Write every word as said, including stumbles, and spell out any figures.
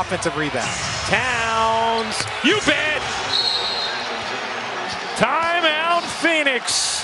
offensive rebound. Towns, you bet! Timeout, Phoenix.